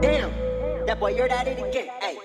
Damn, that boy, you're at it again. Hey.